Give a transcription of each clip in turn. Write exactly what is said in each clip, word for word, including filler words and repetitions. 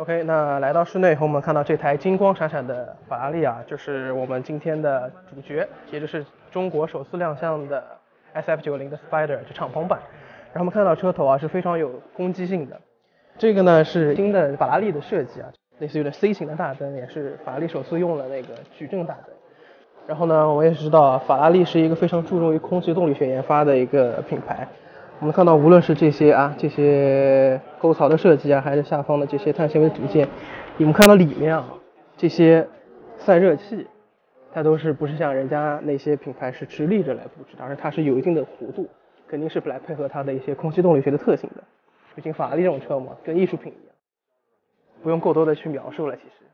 OK， 那来到室内以后，我们看到这台金光闪闪的法拉利啊，就是我们今天的主角，也就是中国首次亮相的 S F 九十 的 Spider， 就敞篷版。然后我们看到车头啊是非常有攻击性的，这个呢是新的法拉利的设计啊，类似于的 C 型的大灯，也是法拉利首次用了那个矩阵大灯。然后呢，我们也知道啊，法拉利是一个非常注重于空气动力学研发的一个品牌。我们看到，无论是这些啊，这些沟槽的设计啊，还是下方的这些碳纤维组件，你们看到里面啊，这些散热器，它都是不是像人家那些品牌是直立着来布置的，而是它是有一定的弧度，肯定是来配合它的一些空气动力学的特性的。毕竟法拉利这种车嘛，跟艺术品一样，不用过多的去描述了，其实。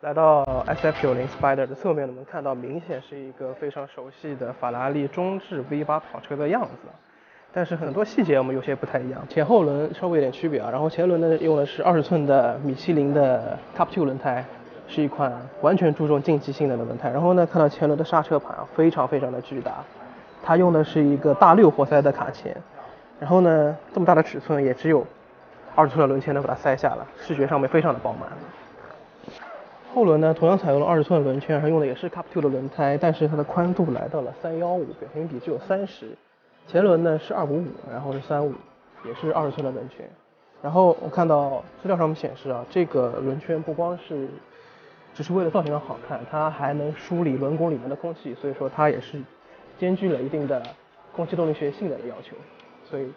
来到 S F 九十 Spider 的侧面，我们看到明显是一个非常熟悉的法拉利中置 V 八跑车的样子，但是很多细节我们有些不太一样，前后轮稍微有点区别啊。然后前轮呢用的是二十寸的米其林的 Cup 二 轮胎，是一款完全注重竞技性的轮胎。然后呢，看到前轮的刹车盘啊，非常非常的巨大，它用的是一个大六活塞的卡钳，然后呢这么大的尺寸也只有二十寸的轮圈能把它塞下了，视觉上面非常的饱满。后轮呢，同样采用了二十寸轮圈，它用的也是 Cup 二 的轮胎，但是它的宽度来到了三百一十五，表平比只有三十。前轮呢是二百五十五，然后是三十五，也是二十寸的轮圈。然后我看到资料上面显示啊，这个轮圈不光是只是为了造型上好看，它还能梳理轮毂里面的空气，所以说它也是兼具了一定的空气动力学性能的要求。所以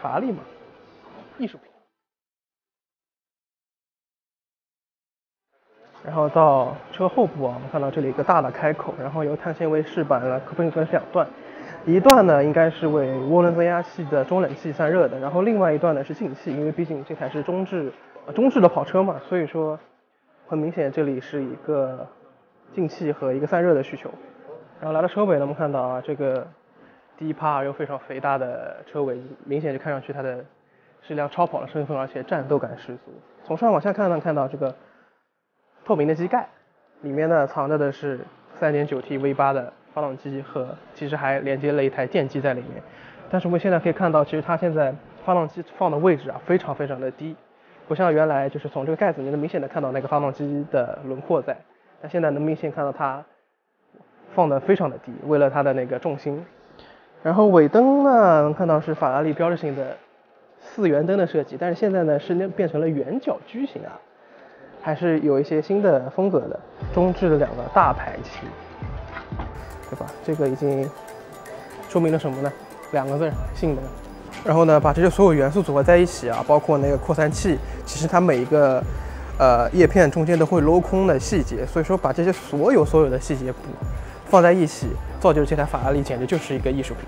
法拉利嘛，艺术品。然后到车后部啊，我们看到这里一个大的开口，然后由碳纤维饰板了，可并分两段，一段呢应该是为涡轮增压器的中冷器散热的，然后另外一段呢是进气，因为毕竟这台是中置、呃、中置的跑车嘛，所以说很明显这里是一个进气和一个散热的需求。然后来到车尾呢，我们看到啊这个低趴又非常肥大的车尾，明显就看上去它的是一辆超跑的身份，而且战斗感十足。从上往下看呢，看到这个透明的机盖，里面呢藏着的是 三点九T V 八 的发动机和其实还连接了一台电机在里面。但是我们现在可以看到，其实它现在发动机放的位置啊非常非常的低，不像原来就是从这个盖子你能明显的看到那个发动机的轮廓在，但现在能明显看到它放的非常的低，为了它的那个重心。然后尾灯呢能看到是法拉利标志性的四圆灯的设计，但是现在呢是变成了圆角矩形啊，还是有一些新的风格的，中置的两个大排气，对吧？这个已经说明了什么呢？两个字，性能。然后呢，把这些所有元素组合在一起啊，包括那个扩散器，其实它每一个呃叶片中间都会镂空的细节，所以说把这些所有所有的细节补放在一起，造就这台法拉利简直就是一个艺术品。